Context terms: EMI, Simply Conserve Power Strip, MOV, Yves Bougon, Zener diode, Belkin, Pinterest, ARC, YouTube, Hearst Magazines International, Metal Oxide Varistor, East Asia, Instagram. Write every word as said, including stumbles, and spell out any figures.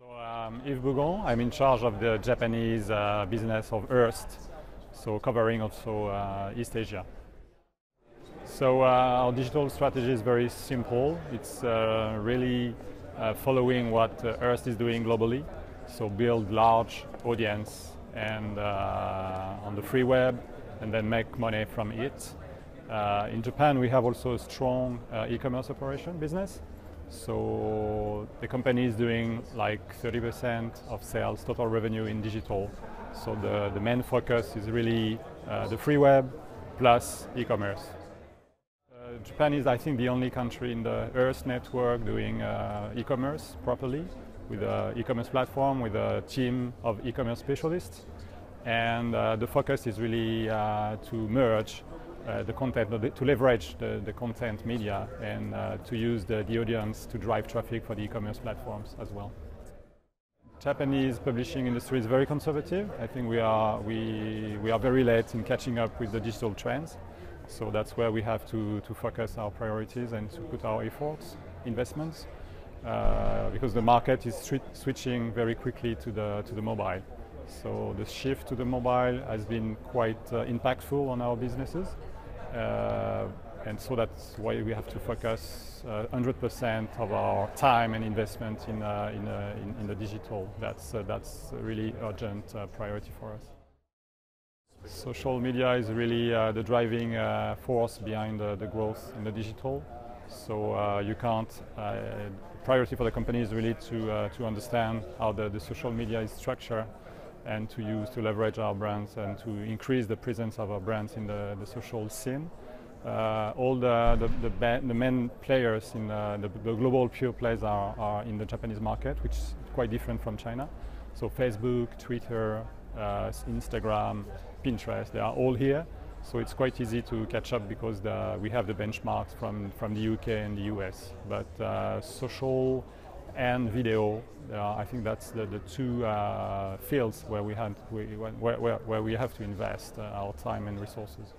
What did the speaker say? So I'm Yves Bougon, I'm in charge of the Japanese uh, business of Hearst, so covering also uh, East Asia. So uh, our digital strategy is very simple. It's uh, really uh, following what uh, Hearst is doing globally, so build large audience and uh, on the free web and then make money from it. Uh, in Japan we have also a strong uh, e-commerce operation business. So the company is doing like thirty percent of sales, total revenue in digital. So the, the main focus is really uh, the free web plus e-commerce. Uh, Japan is, I think, the only country in the Hearst network doing uh, e-commerce properly, with an e-commerce platform, with a team of e-commerce specialists. And uh, the focus is really uh, to merge Uh, the content, to leverage the, the content media and uh, to use the, the audience to drive traffic for the e-commerce platforms as well. Japanese publishing industry is very conservative. I think we are, we, we are very late in catching up with the digital trends. So that's where we have to, to focus our priorities and to put our efforts, investments, uh, because the market is switching very quickly to the, to the mobile. So the shift to the mobile has been quite uh, impactful on our businesses. Uh, and so that's why we have to focus uh, one hundred percent of our time and investment in, uh, in, uh, in, in the digital. That's, uh, that's a really urgent uh, priority for us. Social media is really uh, the driving uh, force behind uh, the growth in the digital. So uh, you can't, uh, priority for the company is really to, uh, to understand how the, the social media is structured and to use, to leverage our brands and to increase the presence of our brands in the, the social scene. Uh, all the, the, the, the main players in the, the, the global pure plays are, are in the Japanese market, which is quite different from China. So Facebook, Twitter, uh, Instagram, Pinterest, they are all here. So it's quite easy to catch up because the, we have the benchmarks from, from the U K and the U S. But uh, social and video, uh, I think that's the, the two uh, fields where we, have, we, where, where, where we have to invest uh, our time and resources.